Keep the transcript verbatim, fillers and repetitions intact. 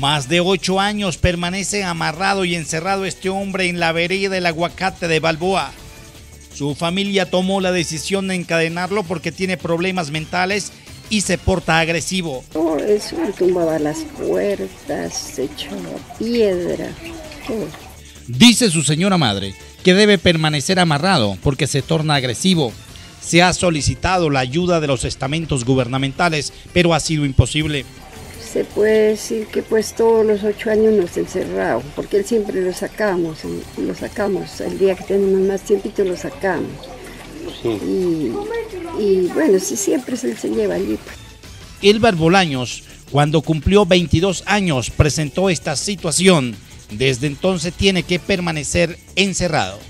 Más de ocho años permanece amarrado y encerrado este hombre en la vereda del Aguacate de Balboa. Su familia tomó la decisión de encadenarlo porque tiene problemas mentales y se porta agresivo. Todo eso, tumbaba las puertas, se echó piedra. Todo. Dice su señora madre que debe permanecer amarrado porque se torna agresivo. Se ha solicitado la ayuda de los estamentos gubernamentales, pero ha sido imposible. Se puede decir que pues todos los ocho años nos encerramos, porque él siempre lo sacamos, lo sacamos, el día que tenemos más tiempito lo sacamos. Sí. Y, y bueno, sí, siempre se, se lleva allí. El Barbolaños, cuando cumplió veintidós años, presentó esta situación. Desde entonces tiene que permanecer encerrado.